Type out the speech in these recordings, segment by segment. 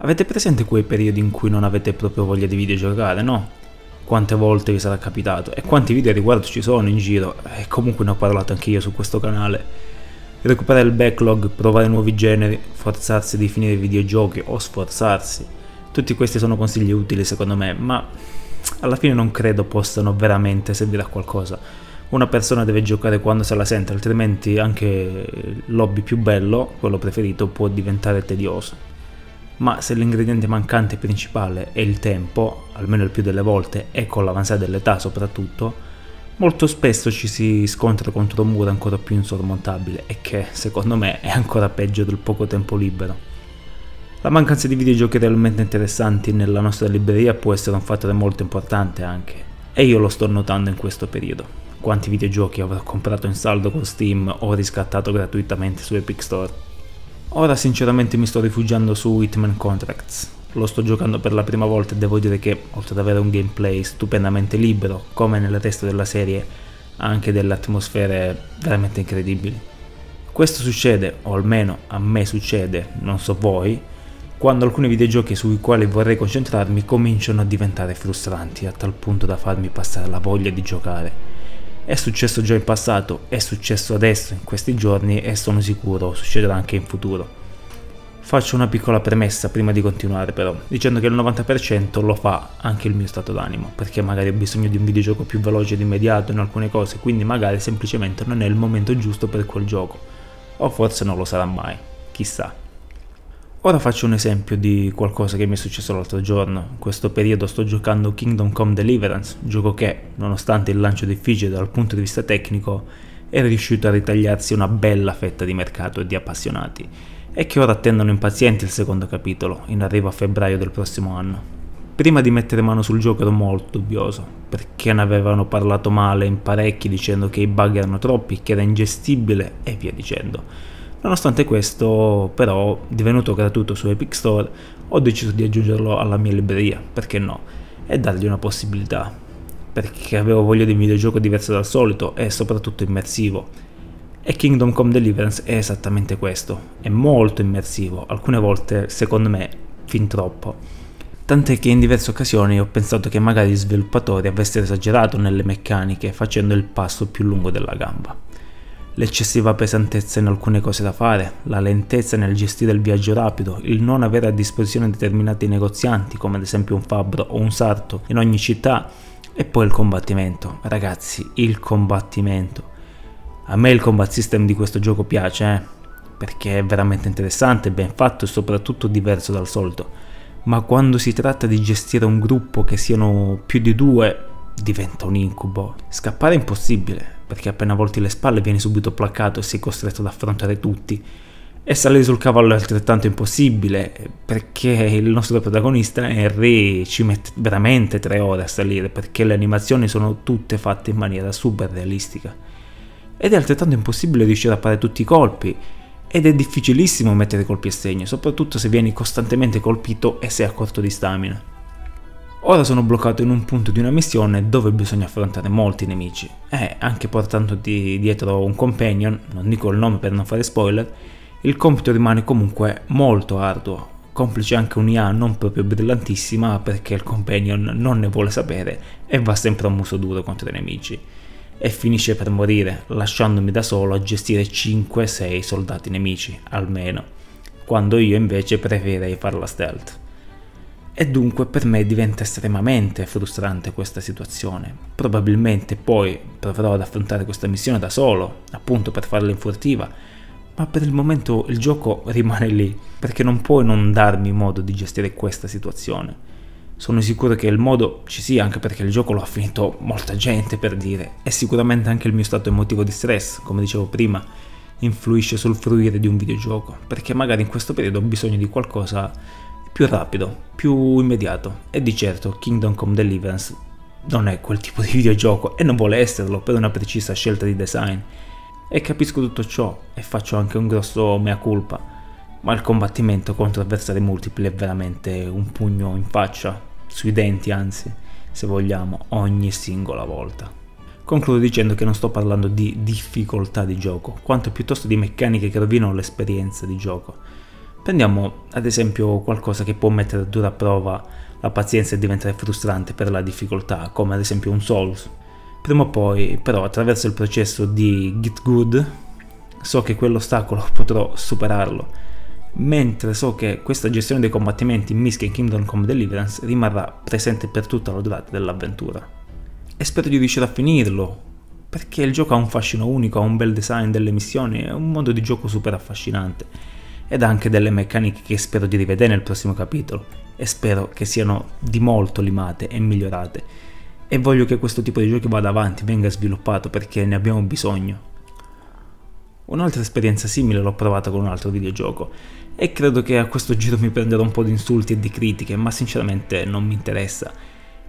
Avete presente quei periodi in cui non avete proprio voglia di videogiocare, no? Quante volte vi sarà capitato e quanti video a riguardo ci sono in giro, e comunque ne ho parlato anche io su questo canale. Recuperare il backlog, provare nuovi generi, forzarsi di finire i videogiochi o sforzarsi. Tutti questi sono consigli utili secondo me, ma alla fine non credo possano veramente servire a qualcosa. Una persona deve giocare quando se la sente, altrimenti anche l'hobby più bello, quello preferito, può diventare tedioso. Ma se l'ingrediente mancante principale è il tempo, almeno il più delle volte, e con l'avanzare dell'età soprattutto, molto spesso ci si scontra contro un muro ancora più insormontabile e che, secondo me, è ancora peggio del poco tempo libero. La mancanza di videogiochi realmente interessanti nella nostra libreria può essere un fattore molto importante anche, e io lo sto notando in questo periodo. Quanti videogiochi avrò comprato in saldo con Steam o riscattato gratuitamente su Epic Store? Ora sinceramente mi sto rifugiando su Hitman Contracts. Lo sto giocando per la prima volta e devo dire che, oltre ad avere un gameplay stupendamente libero, come nel resto della serie, ha anche delle atmosfere veramente incredibili. Questo succede, o almeno a me succede, non so voi, quando alcuni videogiochi sui quali vorrei concentrarmi cominciano a diventare frustranti, a tal punto da farmi passare la voglia di giocare. È successo già in passato, è successo adesso, in questi giorni, e sono sicuro succederà anche in futuro. Faccio una piccola premessa prima di continuare però, dicendo che il 90% lo fa anche il mio stato d'animo, perché magari ho bisogno di un videogioco più veloce ed immediato in alcune cose, quindi magari semplicemente non è il momento giusto per quel gioco, o forse non lo sarà mai, chissà. Ora faccio un esempio di qualcosa che mi è successo l'altro giorno. In questo periodo sto giocando Kingdom Come: Deliverance, gioco che, nonostante il lancio difficile dal punto di vista tecnico, è riuscito a ritagliarsi una bella fetta di mercato e di appassionati, e che ora attendono impazienti il secondo capitolo, in arrivo a febbraio del prossimo anno. Prima di mettere mano sul gioco ero molto dubbioso, perché ne avevano parlato male in parecchi dicendo che i bug erano troppi, che era ingestibile e via dicendo. Nonostante questo, però, divenuto gratuito su Epic Store, ho deciso di aggiungerlo alla mia libreria, perché no, e dargli una possibilità, perché avevo voglia di un videogioco diverso dal solito e soprattutto immersivo. E Kingdom Come: Deliverance è esattamente questo, è molto immersivo, alcune volte, secondo me, fin troppo. Tant'è che in diverse occasioni ho pensato che magari gli sviluppatori avessero esagerato nelle meccaniche facendo il passo più lungo della gamba. L'eccessiva pesantezza in alcune cose da fare, la lentezza nel gestire il viaggio rapido, il non avere a disposizione determinati negozianti, come ad esempio un fabbro o un sarto, in ogni città, e poi il combattimento. Ragazzi, il combattimento. A me il combat system di questo gioco piace, perché è veramente interessante, ben fatto e soprattutto diverso dal solito, ma quando si tratta di gestire un gruppo che siano più di due diventa un incubo. Scappare è impossibile, perché appena volti le spalle vieni subito placcato e sei costretto ad affrontare tutti, e salire sul cavallo è altrettanto impossibile, perché il nostro protagonista Henry ci mette veramente 3 ore a salire, perché le animazioni sono tutte fatte in maniera super realistica. Ed è altrettanto impossibile riuscire a fare tutti i colpi, ed è difficilissimo mettere colpi a segno, soprattutto se vieni costantemente colpito e sei a corto di stamina. Ora sono bloccato in un punto di una missione dove bisogna affrontare molti nemici, e anche portandoti dietro un companion, non dico il nome per non fare spoiler, il compito rimane comunque molto arduo, complice anche un'IA non proprio brillantissima, perché il companion non ne vuole sapere e va sempre a muso duro contro i nemici. E finisce per morire, lasciandomi da solo a gestire 5-6 soldati nemici, almeno, quando io invece preferirei farla stealth. E dunque per me diventa estremamente frustrante questa situazione. Probabilmente poi proverò ad affrontare questa missione da solo, appunto per farla in furtiva, ma per il momento il gioco rimane lì, perché non puoi non darmi modo di gestire questa situazione. Sono sicuro che il modo ci sia, anche perché il gioco lo ha finito molta gente, per dire, e sicuramente anche il mio stato emotivo di stress, come dicevo prima, influisce sul fruire di un videogioco, perché magari in questo periodo ho bisogno di qualcosa più rapido, più immediato, e di certo Kingdom Come: Deliverance non è quel tipo di videogioco e non vuole esserlo per una precisa scelta di design, e capisco tutto ciò e faccio anche un grosso mea culpa, ma il combattimento contro avversari multipli è veramente un pugno in faccia, sui denti anzi, se vogliamo, ogni singola volta. Concludo dicendo che non sto parlando di difficoltà di gioco, quanto piuttosto di meccaniche che rovinano l'esperienza di gioco, Prendiamo ad esempio qualcosa che può mettere a dura prova la pazienza e diventare frustrante per la difficoltà, come ad esempio un Souls. Prima o poi, però, attraverso il processo di Get Good, so che quell'ostacolo potrò superarlo, mentre so che questa gestione dei combattimenti mischia in Kingdom Come Deliverance rimarrà presente per tutta la durata dell'avventura. E spero di riuscire a finirlo, perché il gioco ha un fascino unico, ha un bel design delle missioni, è un modo di gioco super affascinante, ed ha anche delle meccaniche che spero di rivedere nel prossimo capitolo, e spero che siano di molto limate e migliorate, e voglio che questo tipo di giochi vada avanti, venga sviluppato, perché ne abbiamo bisogno. Un'altra esperienza simile l'ho provata con un altro videogioco e credo che a questo giro mi prenderò un po' di insulti e di critiche, ma sinceramente non mi interessa.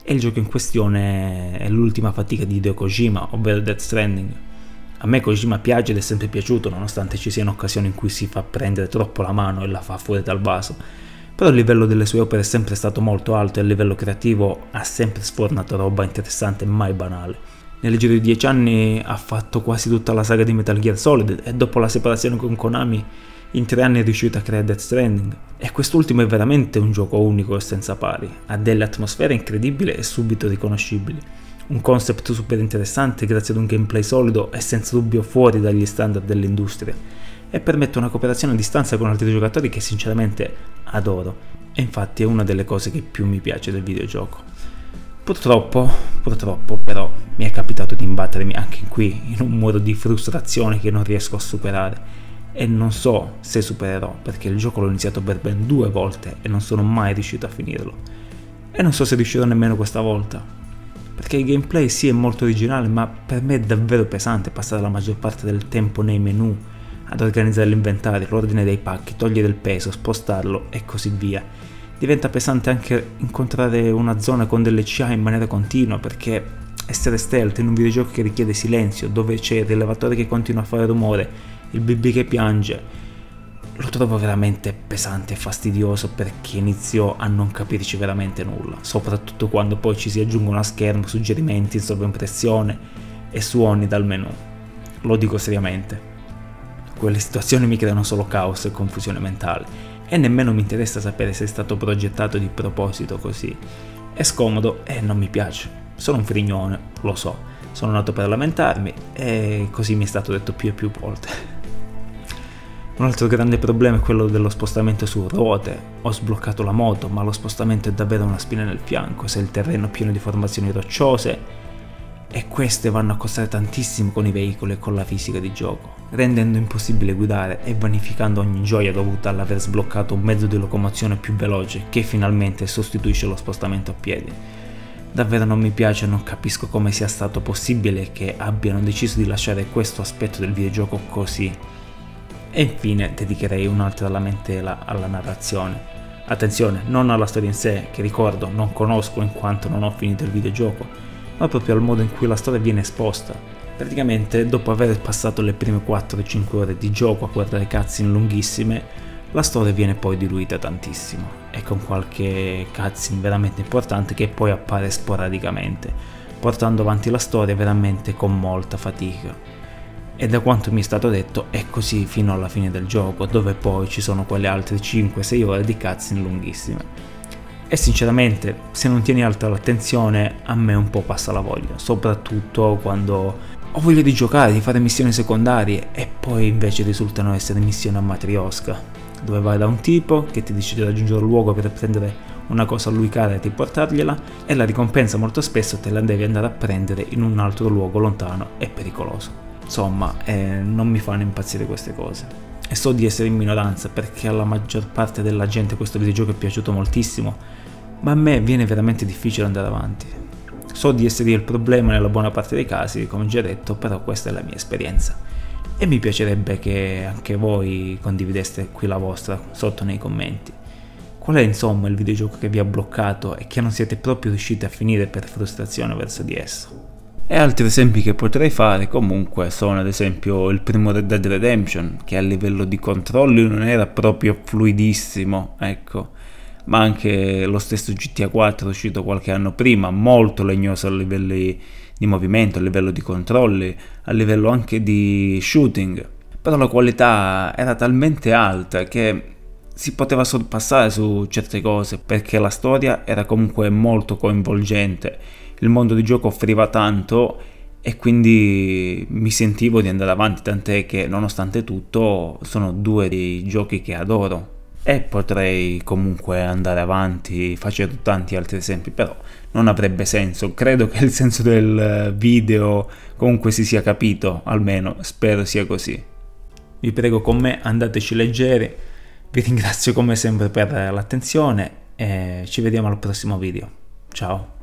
E il gioco in questione è l'ultima fatica di Hideo Kojima, ovvero Death Stranding. A me Kojima piace ed è sempre piaciuto, nonostante ci siano occasioni in cui si fa prendere troppo la mano e la fa fuori dal vaso, però il livello delle sue opere è sempre stato molto alto e a livello creativo ha sempre sfornato roba interessante e mai banale. Nel giro di 10 anni ha fatto quasi tutta la saga di Metal Gear Solid e dopo la separazione con Konami in 3 anni è riuscito a creare Death Stranding, e quest'ultimo è veramente un gioco unico e senza pari, ha delle atmosfere incredibili e subito riconoscibili, un concept super interessante grazie ad un gameplay solido e senza dubbio fuori dagli standard dell'industria, e permette una cooperazione a distanza con altri giocatori che sinceramente adoro, e infatti è una delle cose che più mi piace del videogioco. Purtroppo però mi è capitato di imbattermi anche qui in un muro di frustrazione che non riesco a superare e non so se supererò, perché il gioco l'ho iniziato per ben 2 volte e non sono mai riuscito a finirlo, e non so se riuscirò nemmeno questa volta, perché il gameplay sì è molto originale, ma per me è davvero pesante passare la maggior parte del tempo nei menu, ad organizzare l'inventario, l'ordine dei pacchi, togliere il peso, spostarlo e così via. Diventa pesante anche incontrare una zona con delle CA in maniera continua, perché essere stealth in un videogioco che richiede silenzio, dove c'è il rilevatore che continua a fare rumore, il bebè che piange, lo trovo veramente pesante e fastidioso, perché inizio a non capirci veramente nulla, soprattutto quando poi ci si aggiungono a schermo suggerimenti, sovraimpressione e suoni dal menu. Lo dico seriamente, quelle situazioni mi creano solo caos e confusione mentale. E nemmeno mi interessa sapere se è stato progettato di proposito così. È scomodo e non mi piace. Sono un frignone, lo so. Sono nato per lamentarmi e così mi è stato detto più e più volte. Un altro grande problema è quello dello spostamento su ruote. Ho sbloccato la moto, ma lo spostamento è davvero una spina nel fianco, se il terreno è pieno di formazioni rocciose, e queste vanno a costare tantissimo con i veicoli e con la fisica di gioco, rendendo impossibile guidare e vanificando ogni gioia dovuta all'aver sbloccato un mezzo di locomozione più veloce che finalmente sostituisce lo spostamento a piedi. Davvero non mi piace e non capisco come sia stato possibile che abbiano deciso di lasciare questo aspetto del videogioco così. E infine dedicherei un'altra lamentela alla narrazione. Attenzione, non alla storia in sé, che ricordo non conosco in quanto non ho finito il videogioco, ma proprio al modo in cui la storia viene esposta. Praticamente dopo aver passato le prime 4-5 ore di gioco a guardare cutscene lunghissime, la storia viene poi diluita tantissimo e con qualche cutscene veramente importante che poi appare sporadicamente, portando avanti la storia veramente con molta fatica. E da quanto mi è stato detto è così fino alla fine del gioco, dove poi ci sono quelle altre 5-6 ore di cutscene lunghissime. E sinceramente, se non tieni alta l'attenzione, a me un po' passa la voglia, soprattutto quando ho voglia di giocare, di fare missioni secondarie, e poi invece risultano essere missioni a matrioska, dove vai da un tipo che ti dice di raggiungere un luogo per prendere una cosa a lui cara e riportargliela, e la ricompensa molto spesso te la devi andare a prendere in un altro luogo lontano e pericoloso. Insomma, non mi fanno impazzire queste cose. E so di essere in minoranza, perché alla maggior parte della gente questo videogioco è piaciuto moltissimo, ma a me viene veramente difficile andare avanti. So di essere io il problema nella buona parte dei casi, come già detto, però questa è la mia esperienza. E mi piacerebbe che anche voi condivideste qui la vostra sotto nei commenti. Qual è insomma il videogioco che vi ha bloccato e che non siete proprio riusciti a finire per frustrazione verso di esso? E altri esempi che potrei fare comunque sono ad esempio il primo Red Dead Redemption, che a livello di controlli non era proprio fluidissimo, ecco, ma anche lo stesso GTA 4 uscito qualche anno prima, molto legnoso a livelli di movimento, a livello di controlli, a livello anche di shooting, però la qualità era talmente alta che si poteva sorpassare su certe cose, perché la storia era comunque molto coinvolgente, il mondo di gioco offriva tanto e quindi mi sentivo di andare avanti, tant'è che nonostante tutto sono due dei giochi che adoro e potrei comunque andare avanti facendo tanti altri esempi, però non avrebbe senso. Credo che il senso del video comunque si sia capito, almeno spero sia così. Vi prego, con me andateci leggeri, vi ringrazio come sempre per l'attenzione e ci vediamo al prossimo video. Ciao!